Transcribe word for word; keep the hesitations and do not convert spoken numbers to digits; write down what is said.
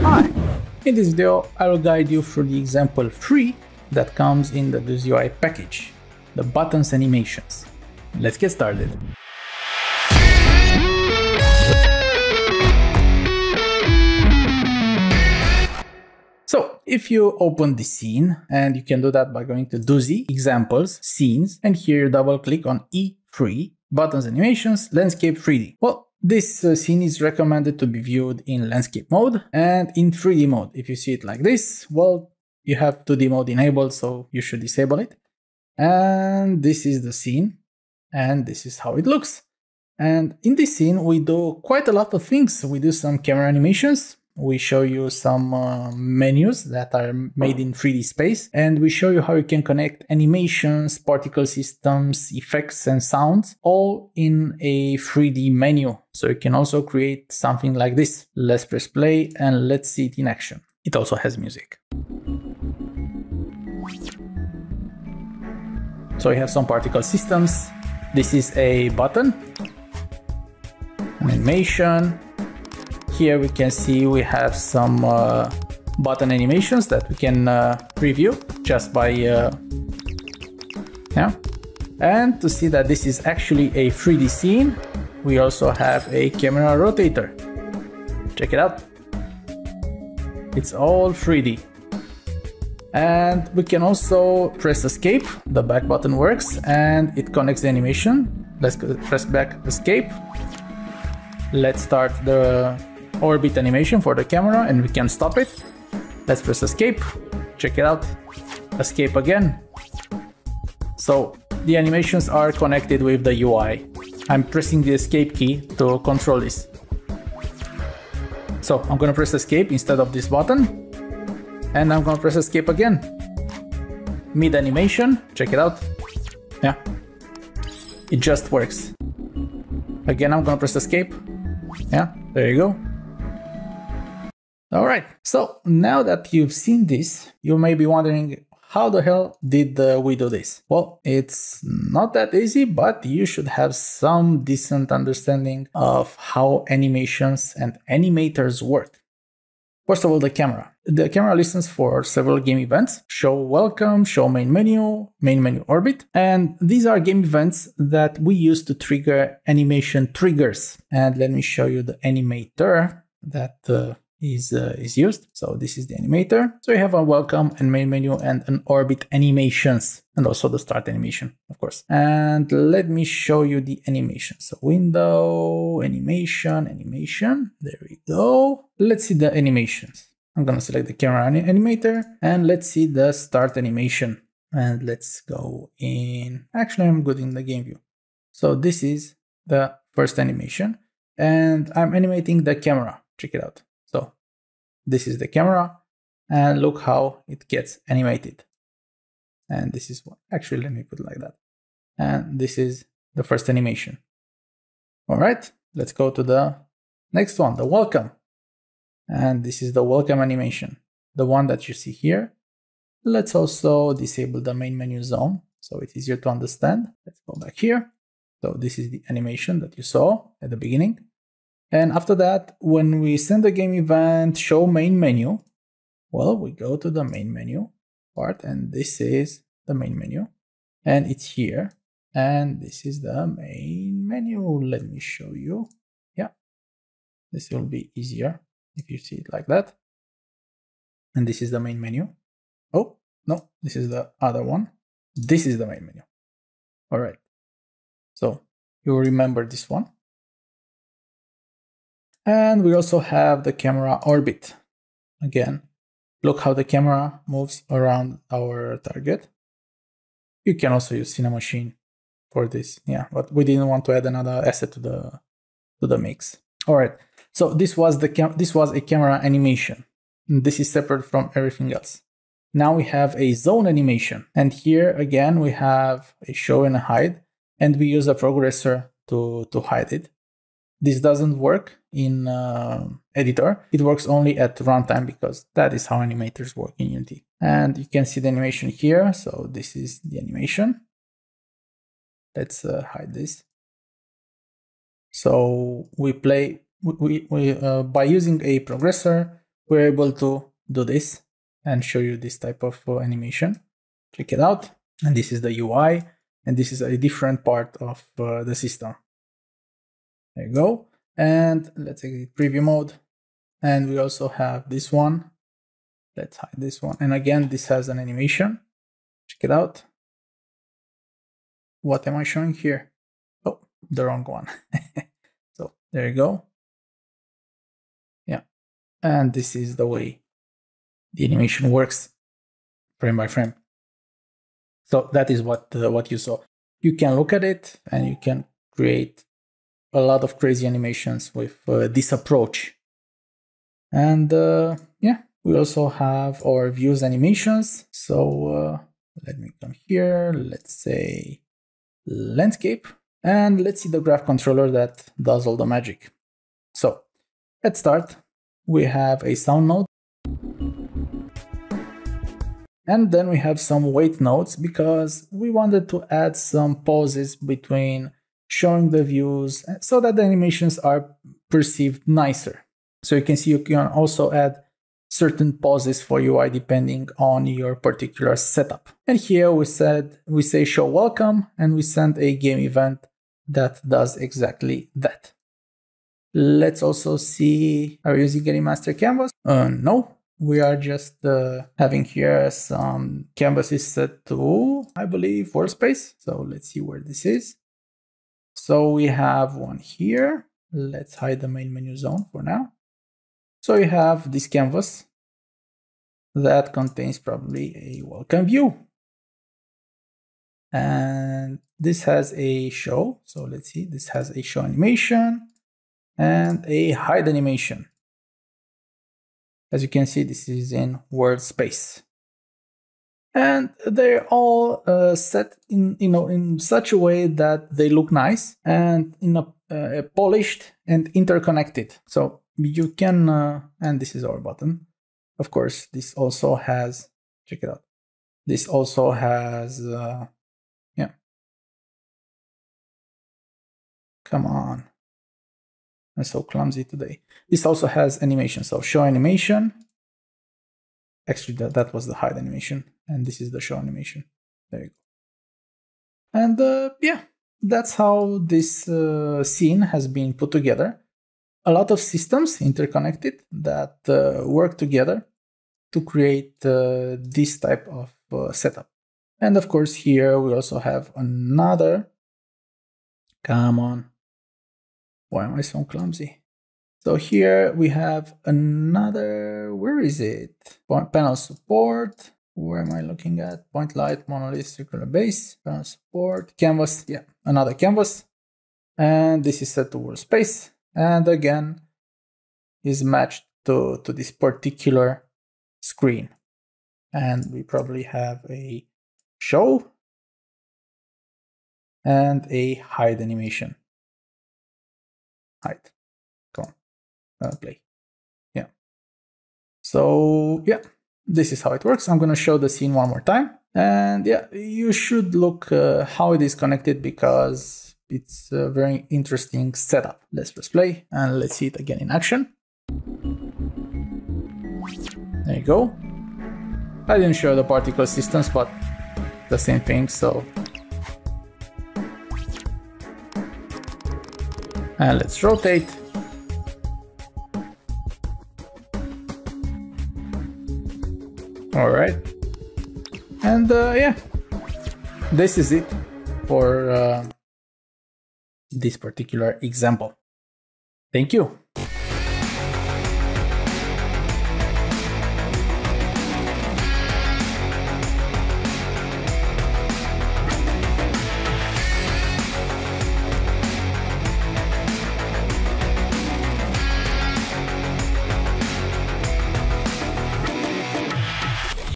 Hi! In this video, I will guide you through the example three that comes in the Doozy U I package, the buttons animations. Let's get started. So, if you open the scene, and you can do that by going to Doozy, Examples, Scenes, and here you double click on E three, Buttons Animations, Landscape three D. Well, this uh, scene is recommended to be viewed in landscape mode and in three D mode. If you see it like this, well, you have two D mode enabled, so you should disable it. And this is the scene, and this is how it looks. And in this scene, we do quite a lot of things. We do some camera animations. We show you some uh, menus that are made in three D space, and we show you how you can connect animations, particle systems, effects and sounds, all in a three D menu. So you can also create something like this. Let's press play and let's see it in action. It also has music. So you have some particle systems. This is a button, animation. Here we can see we have some uh, button animations that we can uh, preview just by, uh, yeah. And to see that this is actually a three D scene, we also have a camera rotator. Check it out. It's all three D. And we can also press escape. The back button works and it connects the animation. Let's press back escape. Let's start the orbit animation for the camera and we can stop it. Let's press escape. Check it out. Escape again. So the animations are connected with the U I. I'm pressing the escape key to control this. So I'm gonna press escape instead of this button. And I'm gonna press escape again. Mid animation. Check it out. Yeah. It just works. Again, I'm gonna press escape. Yeah, there you go. All right, so now that you've seen this, you may be wondering, how the hell did uh, we do this? Well, it's not that easy, but you should have some decent understanding of how animations and animators work. First of all, the camera. The camera listens for several game events, show welcome, show main menu, main menu orbit. And these are game events that we use to trigger animation triggers. And let me show you the animator that uh, is, uh, is used. So this is the animator. So you have a welcome and main menu and an orbit animations, and also the start animation, of course. And let me show you the animation. So window, animation, animation, there we go. Let's see the animations. I'm gonna select the camera animator and let's see the start animation. And let's go in, actually I'm good in the game view. So this is the first animation and I'm animating the camera, check it out. So this is the camera and look how it gets animated. And this is what, actually, let me put it like that. And this is the first animation. All right, let's go to the next one, the welcome. And this is the welcome animation, the one that you see here. Let's also disable the main menu zone so it's easier to understand. Let's go back here. So this is the animation that you saw at the beginning. And after that, when we send the game event, show main menu, well, we go to the main menu part and this is the main menu and it's here. And this is the main menu. Let me show you. Yeah, this will be easier if you see it like that. And this is the main menu. Oh, no, this is the other one. This is the main menu. All right. So you remember this one. And we also have the camera orbit. Again, look how the camera moves around our target. You can also use Cinemachine for this. Yeah, but we didn't want to add another asset to the, to the mix. All right. So this was the cam this was a camera animation. This is separate from everything else. Now we have a zone animation. And here again, we have a show and a hide, and we use a progressor to, to hide it. This doesn't work in uh, editor. It works only at runtime because that is how animators work in Unity. And you can see the animation here. So this is the animation. Let's uh, hide this. So we play We, we, uh, by using a progressor, we're able to do this and show you this type of uh, animation. Check it out. And this is the U I, and this is a different part of uh, the system. There you go. And let's exit preview mode. And we also have this one. Let's hide this one. And again, this has an animation. Check it out. What am I showing here? Oh, the wrong one. So there you go. Yeah. And this is the way the animation works frame by frame. So that is what, uh, what you saw. You can look at it and you can create a lot of crazy animations with uh, this approach. And uh, yeah, we also have our views animations. So uh, let me come here, let's say landscape, and let's see the graph controller that does all the magic. So let's start. We have a sound node. And then we have some wait nodes because we wanted to add some pauses between showing the views so that the animations are perceived nicer. So you can see you can also add certain pauses for U I depending on your particular setup. And here we said we say show welcome, and we send a game event that does exactly that. Let's also see, are we using any master canvas? Uh, no. We are just uh, having here some canvases set to, I believe, workspace. So let's see where this is. So we have one here. Let's hide the main menu zone for now. So we have this canvas that contains probably a welcome view. And this has a show. So let's see, this has a show animation and a hide animation. As you can see, this is in world space, and they're all uh, set in you know in such a way that they look nice and in a, uh, polished and interconnected. So you can uh, and this is our button. Of course, this also has, check it out. This also has uh, yeah. Come on. I'm so clumsy today. This also has animation. So show animation. Actually, that, that was the hide animation. And this is the show animation. There you go. And uh, yeah, that's how this uh, scene has been put together. A lot of systems interconnected that uh, work together to create uh, this type of uh, setup. And of course, here we also have another. Come on. Why am I so clumsy? So here we have another, where is it? Point, panel support, where am I looking at? Point light, monolith, circular base, panel support, canvas, yeah, another canvas. And this is set to world space. And again, is matched to, to this particular screen. And we probably have a show and a hide animation. Hide. Come on, uh, play. Yeah. So yeah, this is how it works. I'm gonna show the scene one more time, and yeah, you should look uh, how it is connected because it's a very interesting setup. Let's press play and let's see it again in action. There you go. I didn't show the particle systems, but the same thing. So. And let's rotate. All right. And uh, yeah, this is it for uh, this particular example. Thank you.